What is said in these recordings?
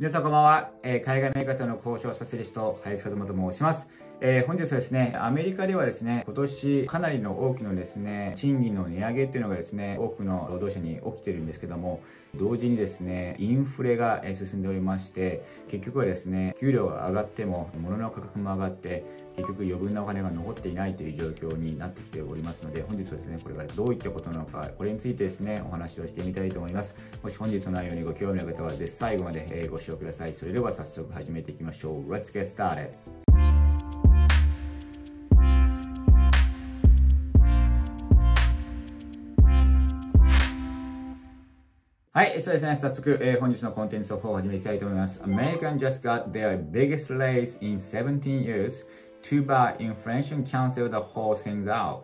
皆さんこんばんは。海外メーカーとの交渉スペシャリスト、林和馬と申します。本日はですね、アメリカではですね、今年かなりの大きなですね、賃金の値上げっていうのがですね、多くの労働者に起きてるんですけども、同時にですね、インフレが進んでおりまして、結局はですね、給料が上がっても、物の価格も上がって、結局余分なお金が残っていないという状況になってきておりますので、本日はですね、これがどういったことなのか、これについてですね、お話をしてみたいと思います。もし本日の内容にご興味の方は、ぜひ最後までご視聴ください。それでは早速始めていきましょう。Let's get started!はい、そうですね。早速、本日のコンテンツの方を始めていきたいと思います。American just got their biggest raise in 17 years. Too bad inflation canceled the whole thing out.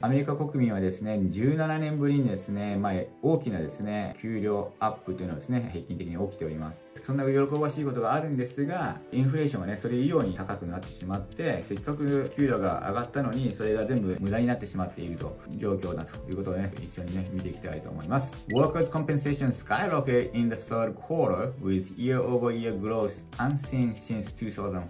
アメリカ国民はですね、17年ぶりにですね、大きなですね、給料アップというのはですね、平均的に起きております。そんな喜ばしいことがあるんですが、インフレーションがね、それ以上に高くなってしまって、せっかく給料が上がったのに、それが全部無駄になってしまっているという状況だということをね、一緒にね、見ていきたいと思います。Workers' compensation skyrocketed in the third quarter with year-over-year growth unseen since 2004,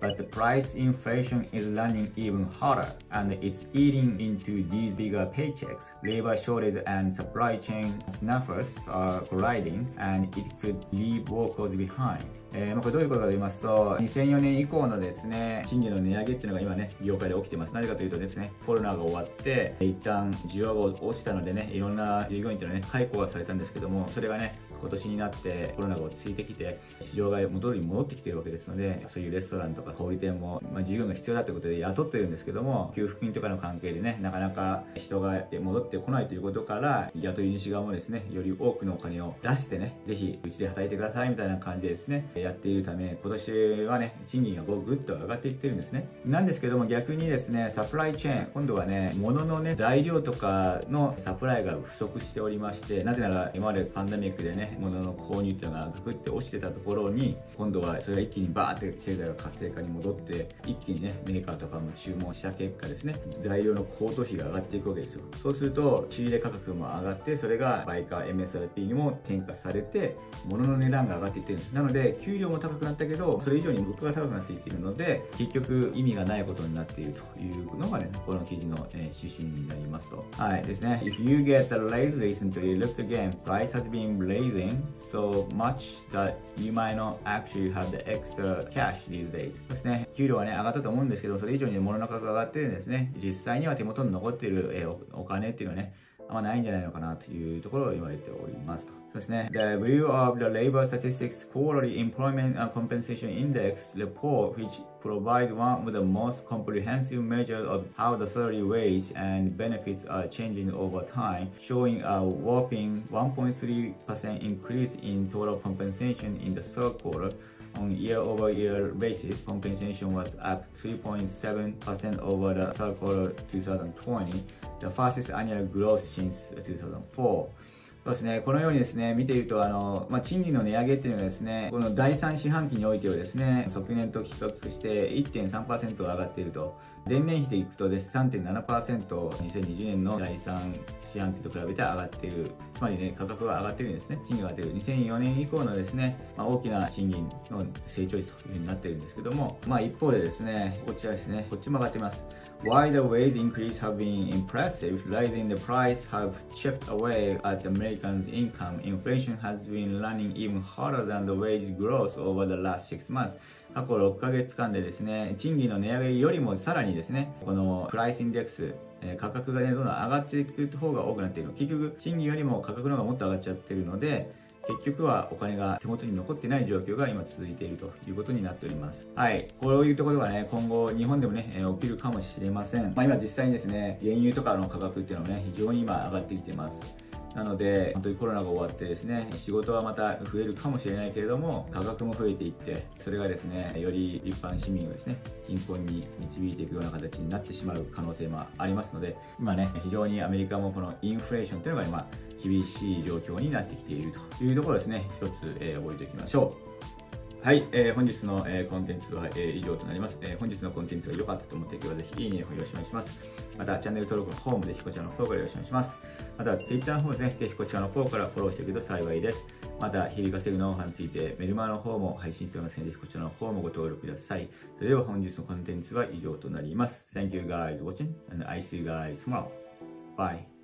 but the price inflation is running even harder and it's eating into to these bigger paychecks. Labor shortage and supply chain snaffers are colliding, and it could leave workers behind.これどういうことかと言いますと、2004年以降のですね、賃金の値上げっていうのが今ね、業界で起きてます。なぜかというとですね、コロナが終わって、一旦需要が落ちたのでね、いろんな従業員っていうのはね、解雇がされたんですけども、それがね、今年になってコロナが落ち着いてきて、市場が元に戻ってきているわけですので、そういうレストランとか小売店も、従業員が必要だということで雇ってるんですけども、給付金とかの関係でね、なかなか人が戻ってこないということから、雇い主側もですね、より多くのお金を出してね、ぜひうちで働いてくださいみたいな感じでですね、やっているため、今年はね、賃金がぐっと上がっていってるんですね。なんですけども、逆にですね、サプライチェーン、今度はね、物のね、材料とかのサプライが不足しておりまして、なぜなら今までパンデミックでね、物の購入っていうのがぐっと落ちてたところに、今度はそれが一気にバーって経済が活性化に戻って、一気にね、メーカーとかも注文した結果ですね、材料の高騰費が上がっていくわけですよ。そうすると、仕入れ価格も上がって、それが売価 MSRP にも転嫁されて、物の値段が上がっていってるんです。なので、給料も高くなったけど、それ以上に物価が高くなっていっているので、結局意味がないことになっているというのがね、この記事の指針になりますと。はいですね。If you get the raise recently, look again. Price has been raising so much that you might not actually have the extra cash these days. ですね。給料はね、上がったと思うんですけど、それ以上に物の価格が上がってるんですね。実際には手元に残っているお金っていうのはね、あんまないんじゃないのかなというところを言われておりますと。そうですね。The Bureau of the Labor Statistics Quarterly Employment and Compensation Index report, which provides one of the most comprehensive measures of how the salary, wage, and benefits are changing over time, showing a whopping 1.3% increase in total compensation in the third quarter.On year-over-year basis, compensation was up 3.7% over the third quarter 2020, the fastest annual growth since 2004.そうですね、このようにですね、見ていると、賃金の値上げっていうのがですね、この第3四半期においてはですね、昨年と比較して 1.3% 上がっていると。前年比でいくとです、3.7%、2020年の第3四半期と比べて上がっている。つまりね、価格が上がっているんですね。賃金が上がっている。2004年以降のですね、大きな賃金の成長率というふうになっているんですけども、一方でですね、こちらですね、こっちも上がっています。While the wage increase have been impressive, rising the price have chipped away at the Americans' income. Inflation has been running even harder than the wage growth over the last 6 months.過去6ヶ月間でですね、賃金の値上げよりもさらにですね、このプライスインデックス、価格がね、どんどん上がっていく方が多くなっている。結局、賃金よりも価格の方がもっと上がっちゃってるので、結局はお金が手元に残ってない状況が今続いているということになっております。はい。こういうところがね、今後日本でもね、起きるかもしれません。今実際にですね、原油とかの価格っていうのもね、非常に今上がってきてます。なので、本当にコロナが終わってですね、仕事はまた増えるかもしれないけれども、価格も増えていって、それがですね、より一般市民をですね、貧困に導いていくような形になってしまう可能性もありますので、今ね、非常にアメリカもこのインフレーションというのが今、厳しい状況になってきているというところですね、一つ、覚えておきましょう。はい、本日の、コンテンツは、以上となります。本日のコンテンツが良かったと思った方はぜひいいねをよろしくお願いします。またチャンネル登録の方もぜひこちらの方からよろしくお願いします。または Twitter の方ですね、ぜひこちらの方からフォローしていただけると幸いです。また、日々稼ぐノウハウについてメルマガの方も配信しておりますので、ぜひこちらの方もご登録ください。それでは本日のコンテンツは以上となります。Thank you guys watching and I see you guys tomorrow. Bye.